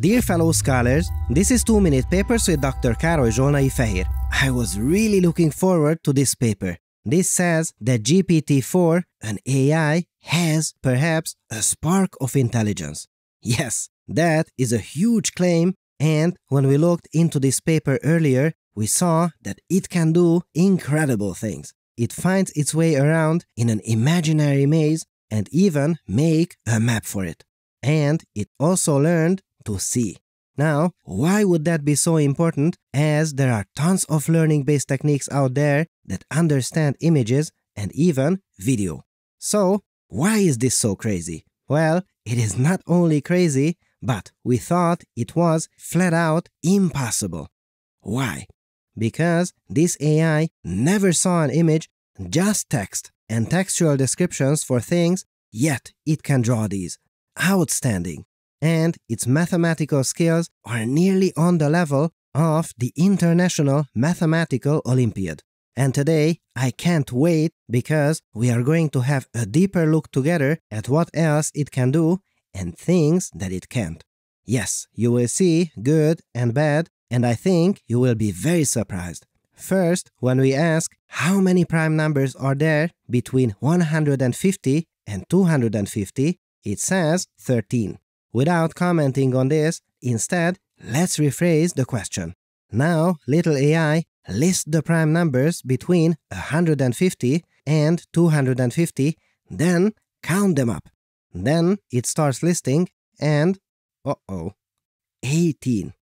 Dear fellow scholars, this is 2 Minute Papers with Dr. Károly Zsolnai-Fehér. I was really looking forward to this paper. This says that GPT-4, an AI, has, perhaps, a spark of intelligence. Yes, that is a huge claim, and when we looked into this paper earlier, we saw that it can do incredible things. It finds its way around in an imaginary maze and even make a map for it. And it also learned to see. Now, why would that be so important, as there are tons of learning-based techniques out there that understand images and even video? So, why is this so crazy? Well, it is not only crazy, but we thought it was flat-out impossible. Why? Because this AI never saw an image, just text and textual descriptions for things, yet it can draw these. Outstanding! And its mathematical skills are nearly on the level of the International Mathematical Olympiad. And today, I can't wait, because we are going to have a deeper look together at what else it can do and things that it can't. Yes, you will see good and bad, and I think you will be very surprised. First, when we ask how many prime numbers are there between 150 and 250, it says 13. Without commenting on this, instead, let's rephrase the question. Now, little AI, list the prime numbers between 150 and 250, then count them up. Then it starts listing, and, 18.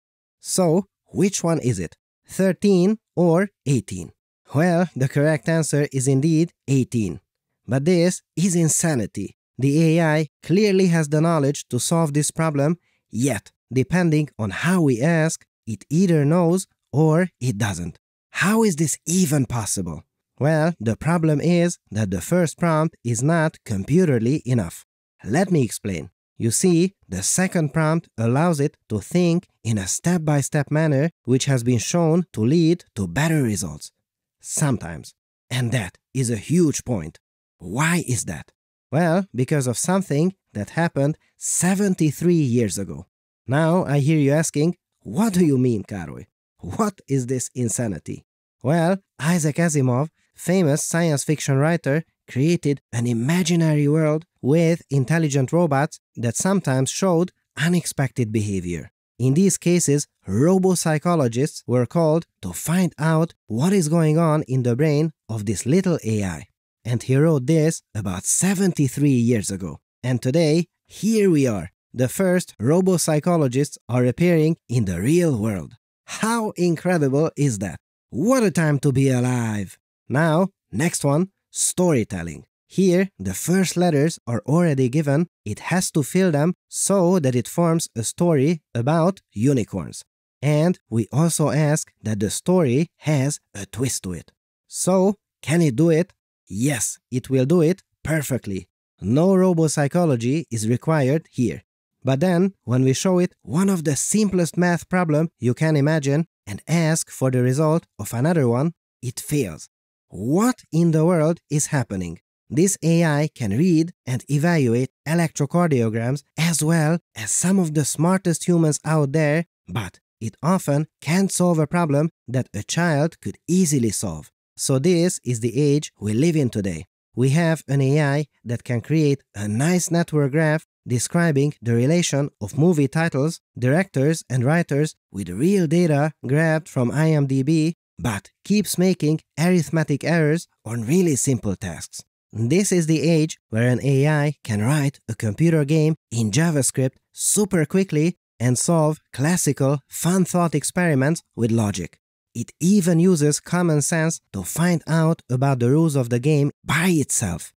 So, which one is it? 13 or 18? Well, the correct answer is indeed 18. But this is insanity. The AI clearly has the knowledge to solve this problem, yet, depending on how we ask, it either knows or it doesn't. How is this even possible? Well, the problem is that the first prompt is not computerly enough. Let me explain. You see, the second prompt allows it to think in a step-by-step manner, which has been shown to lead to better results. Sometimes. And that is a huge point. Why is that? Well, because of something that happened 73 years ago. Now I hear you asking, what do you mean, Károly? What is this insanity? Well, Isaac Asimov, famous science fiction writer, created an imaginary world with intelligent robots that sometimes showed unexpected behavior. In these cases, robo-psychologists were called to find out what is going on in the brain of this little AI. And he wrote this about 73 years ago. And today, here we are. The first robo-psychologists are appearing in the real world. How incredible is that? What a time to be alive! Now, next one, storytelling. Here, the first letters are already given. It has to fill them so that it forms a story about unicorns. And we also ask that the story has a twist to it. So, can it do it? Yes, it will do it perfectly. No robo-psychology is required here. But then, when we show it one of the simplest math problems you can imagine and ask for the result of another one, it fails. What in the world is happening? This AI can read and evaluate electrocardiograms as well as some of the smartest humans out there, but it often can't solve a problem that a child could easily solve. So this is the age we live in today. We have an AI that can create a nice network graph describing the relation of movie titles, directors and writers with real data grabbed from IMDb, but keeps making arithmetic errors on really simple tasks. This is the age where an AI can write a computer game in JavaScript super quickly and solve classical, fun thought experiments with logic. It even uses common sense to find out about the rules of the game by itself.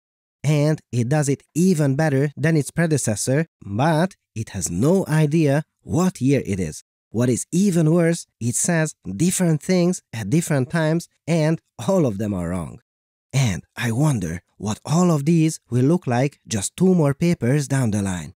And it does it even better than its predecessor, but it has no idea what year it is. What is even worse, it says different things at different times, and all of them are wrong. And I wonder what all of these will look like just 2 more papers down the line.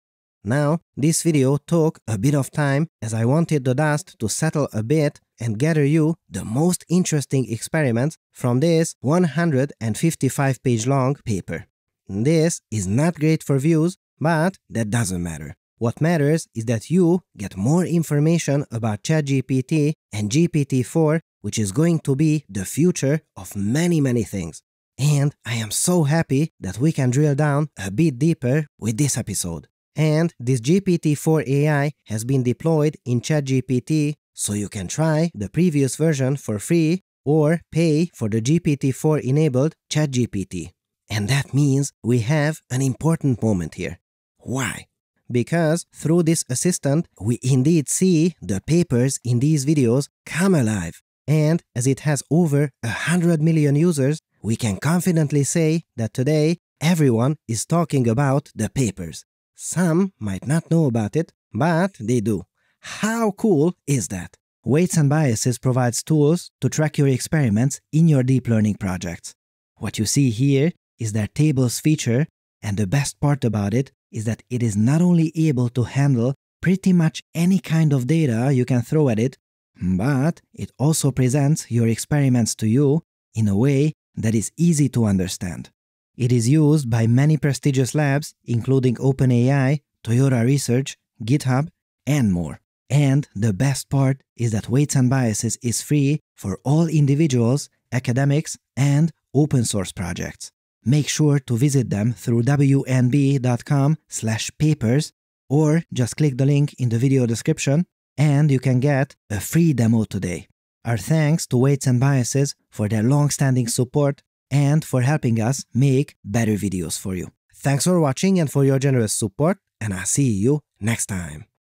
Now, this video took a bit of time, as I wanted the dust to settle a bit and gather you the most interesting experiments from this 155-page long paper. This is not great for views, but that doesn't matter. What matters is that you get more information about ChatGPT and GPT-4, which is going to be the future of many, many things. And I am so happy that we can drill down a bit deeper with this episode. And this GPT-4 AI has been deployed in ChatGPT, so you can try the previous version for free or pay for the GPT-4 enabled ChatGPT. And that means we have an important moment here. Why? Because through this assistant, we indeed see the papers in these videos come alive. And as it has over 100 million users, we can confidently say that today everyone is talking about the papers. Some might not know about it, but they do. How cool is that? Weights and Biases provides tools to track your experiments in your deep learning projects. What you see here is their tables feature, and the best part about it is that it is not only able to handle pretty much any kind of data you can throw at it, but it also presents your experiments to you in a way that is easy to understand. It is used by many prestigious labs, including OpenAI, Toyota Research, GitHub, and more. And the best part is that Weights and Biases is free for all individuals, academics, and open source projects. Make sure to visit them through wnb.com/papers or just click the link in the video description and you can get a free demo today. Our thanks to Weights and Biases for their long-standing support and for helping us make better videos for you. Thanks for watching and for your generous support, and I'll see you next time.